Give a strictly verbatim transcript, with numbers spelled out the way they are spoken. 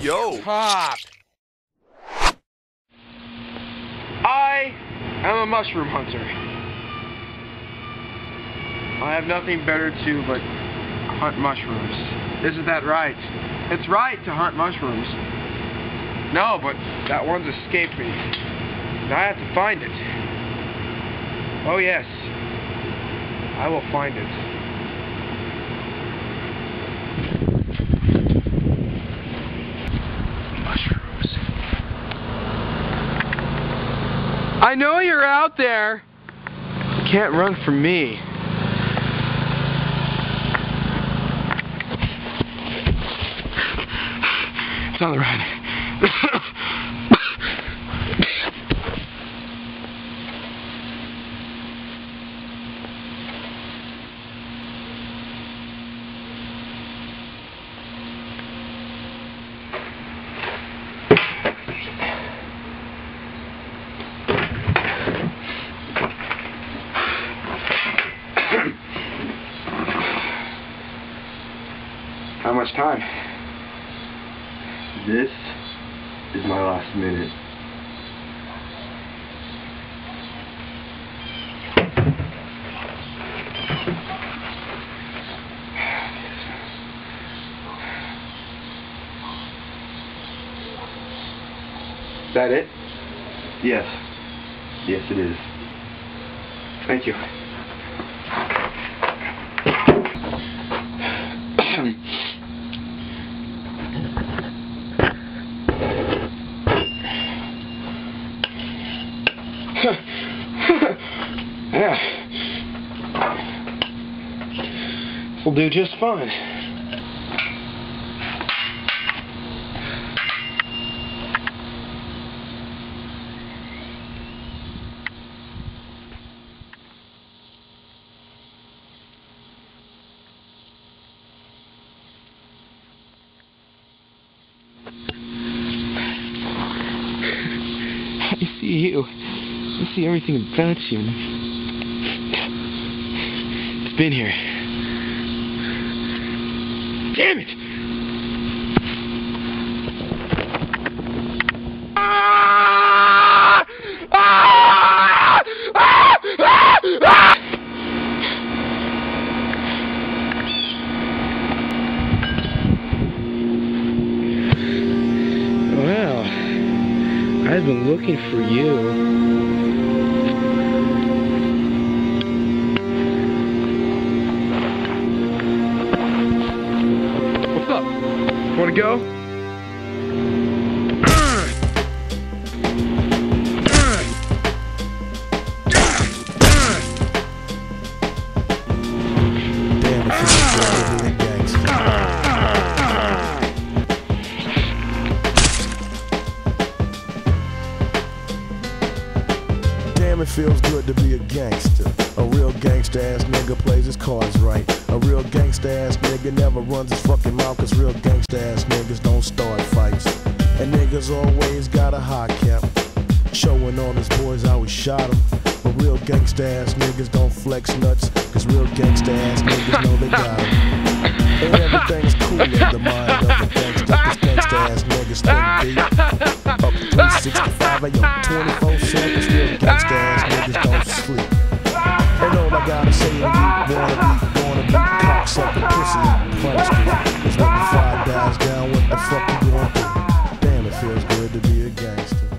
Yo! Top! I am a mushroom hunter. I have nothing better to but hunt mushrooms. Isn't that right? It's right to hunt mushrooms. No, but that one's escaped me. Now I have to find it. Oh yes. I will find it. I know you're out there. You can't run from me. It's on the right. How much time? This is my last minute. Is that it? Yes. Yes, it is. Thank you. Yeah. This'll do just fine. I see you. I see everything about you. It's been here. Damn it! Ah! Ah! Ah! Ah! Ah! Well, I've been looking for you. Want to go? Damn, it feels good to be a gangster. A real gangster ass nigga plays his cards right. A real gangster ass nigga never runs his fucking mouth, cause real gangster ass niggas don't start fights. And niggas always got a high cap, showing all his boys how we shot him. But real gangster ass niggas don't flex nuts, cause real gangster ass niggas know they got him. And everything's cool in the mind of a gangster, cause gangster ass niggas think deep. Up three sixty-five, I own twenty-four seconds, real gangster ass niggas don't sleep. And all I gotta say is you wanna be, wanna be cocksucking pussy punishment. Cause when the fire dies down, what the fuck you gonna do? Damn, it feels good to be a gangster.